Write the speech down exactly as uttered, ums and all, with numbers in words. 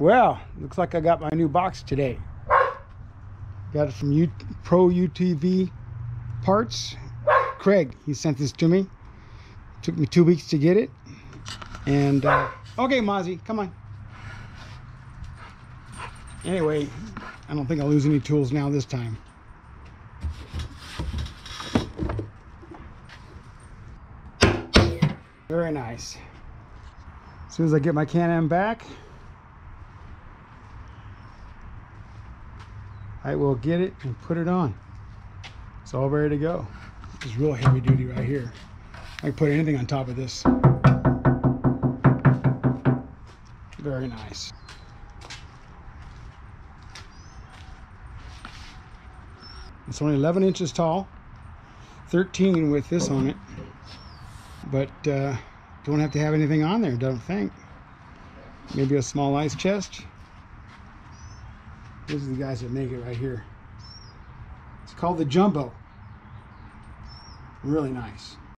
Well, looks like I got my new box today. Got it from U Pro U T V Parts. Craig, he sent this to me. Took me two weeks to get it. And, uh, okay, Mozzie, come on. Anyway, I don't think I'll lose any tools now this time. Very nice. As soon as I get my Can-Am back, I will get it and put it on. It's all ready to go. This is real heavy duty right here. I can put anything on top of this. Very nice. It's only eleven inches tall, thirteen with this on it, but uh, don't have to have anything on there, don't think. Maybe a small ice chest. These are the guys that make it right here. It's called the Jumbo. Really nice.